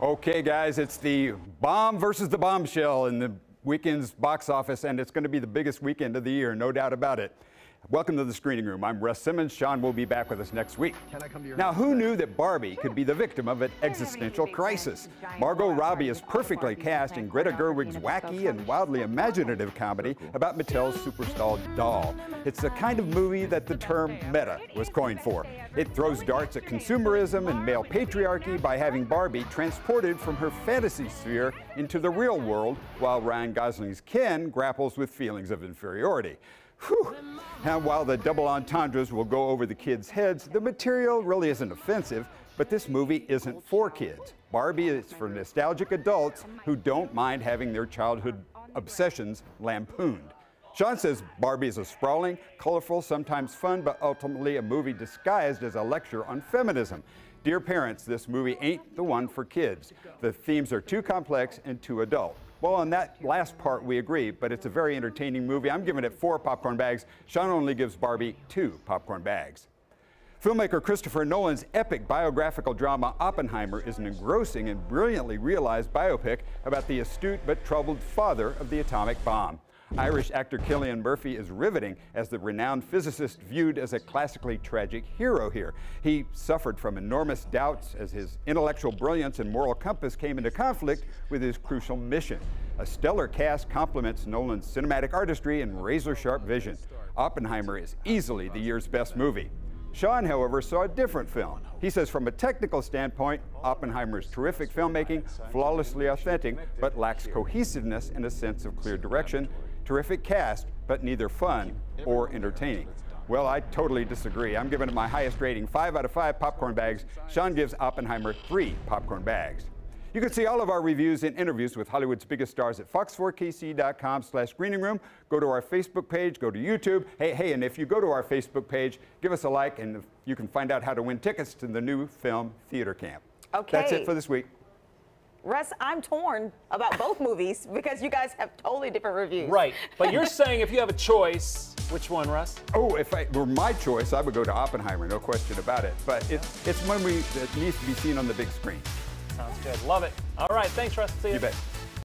Okay, guys, it's the bomb versus the bombshell in the weekend's box office, and it's going to be the biggest weekend of the year, no doubt about it. Welcome to the screening room. I'm Russ Simmons. Sean will be back with us next week. Can I come to your now, who knew that Barbie could be the victim of an existential crisis? Margot Robbie is perfectly cast in Greta Gerwig's wacky and wildly imaginative comedy about Mattel's superstar doll. It's the kind of movie that the term meta was coined for. It throws darts at consumerism and male patriarchy by having Barbie transported from her fantasy sphere into the real world, while Ryan Gosling's Ken grapples with feelings of inferiority. Whew. And while the double entendres will go over the kids' heads, the material really isn't offensive, but this movie isn't for kids. Barbie is for nostalgic adults who don't mind having their childhood obsessions lampooned. Sean says Barbie is a sprawling, colorful, sometimes fun, but ultimately a movie disguised as a lecture on feminism. Dear parents, this movie ain't the one for kids. The themes are too complex and too adult. Well, on that last part, we agree, but it's a very entertaining movie. I'm giving it 4 popcorn bags. Sean only gives Barbie 2 popcorn bags. Filmmaker Christopher Nolan's epic biographical drama Oppenheimer is an engrossing and brilliantly realized biopic about the astute but troubled father of the atomic bomb. Irish actor Cillian Murphy is riveting as the renowned physicist viewed as a classically tragic hero here. He suffered from enormous doubts as his intellectual brilliance and moral compass came into conflict with his crucial mission. A stellar cast complements Nolan's cinematic artistry and razor-sharp vision. Oppenheimer is easily the year's best movie. Sean, however, saw a different film. He says from a technical standpoint, Oppenheimer's terrific filmmaking, flawlessly authentic, but lacks cohesiveness and a sense of clear direction. Terrific cast, but neither fun or entertaining. Well, I totally disagree. I'm giving it my highest rating, 5 out of 5 popcorn bags. Sean gives Oppenheimer 3 popcorn bags. You can see all of our reviews and interviews with Hollywood's biggest stars at fox4kc.com/screeningroom. Go to our Facebook page, go to YouTube. Hey, and if you go to our Facebook page, give us a like, and you can find out how to win tickets to the new film theater camp. Okay. That's it for this week. Russ, I'm torn about both movies because you guys have totally different reviews. Right, but you're saying if you have a choice, which one, Russ? Oh, if it were my choice, I would go to Oppenheimer, no question about it. But it's one that needs to be seen on the big screen. Sounds good. Love it. All right, thanks, Russ. See you. You bet.